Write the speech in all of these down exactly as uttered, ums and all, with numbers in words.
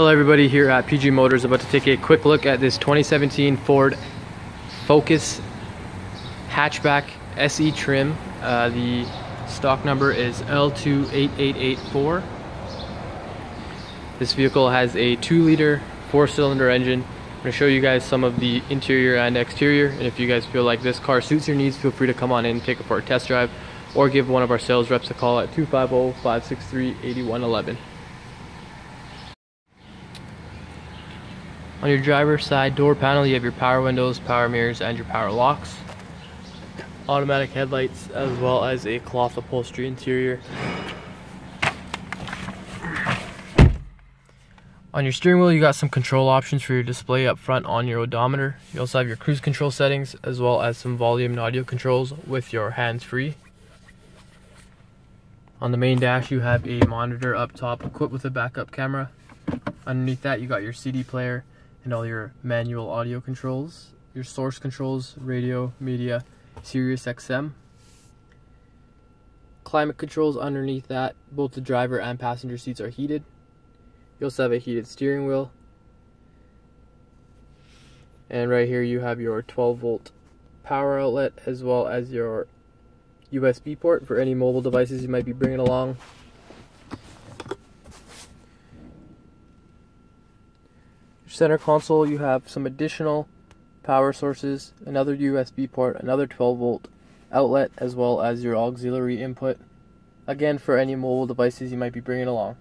Hello everybody, here at P G Motors, about to take a quick look at this twenty seventeen Ford Focus hatchback S E trim. Uh, the stock number is L two eight eight eight four. This vehicle has a two liter four cylinder engine. I'm going to show you guys some of the interior and exterior, and if you guys feel like this car suits your needs, feel free to come on in, take it for a test drive, or give one of our sales reps a call at two five zero, five six three, eight one one one. On your driver's side door panel, you have your power windows, power mirrors, and your power locks. Automatic headlights, as well as a cloth upholstery interior. On your steering wheel, you got some control options for your display up front on your odometer. You also have your cruise control settings, as well as some volume and audio controls with your hands-free. On the main dash, you have a monitor up top equipped with a backup camera. Underneath that, you got your C D player and all your manual audio controls, your source controls, radio, media, Sirius X M. Climate controls underneath that. Both the driver and passenger seats are heated. You also have a heated steering wheel. And right here you have your twelve volt power outlet, as well as your U S B port for any mobile devices you might be bringing along. Center console, you have some additional power sources, another U S B port, another twelve volt outlet, as well as your auxiliary input, again for any mobile devices you might be bringing along.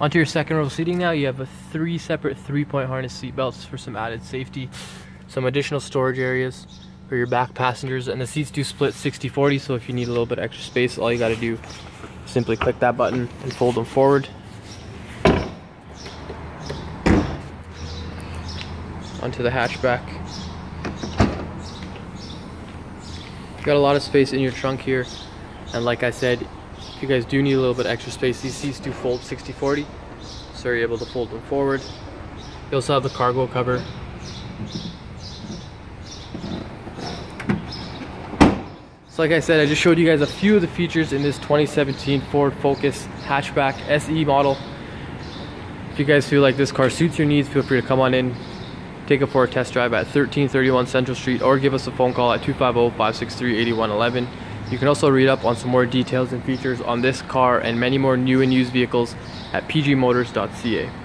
Onto your second row seating now, you have a three separate three-point harness seat belts for some added safety, some additional storage areas for your back passengers, and the seats do split sixty forty, so if you need a little bit of extra space, all you got to do is simply click that button and fold them forward. Onto the hatchback. You've got a lot of space in your trunk here, and like I said, if you guys do need a little bit extra space, these seats do fold sixty forty, so you're able to fold them forward. You also have the cargo cover. So like I said, I just showed you guys a few of the features in this twenty seventeen Ford Focus hatchback S E model. If you guys feel like this car suits your needs, feel free to come on in, take it for a test drive at thirteen thirty-one Central Street, or give us a phone call at two five zero, five six three, eight one one one. You can also read up on some more details and features on this car and many more new and used vehicles at p g motors dot c a.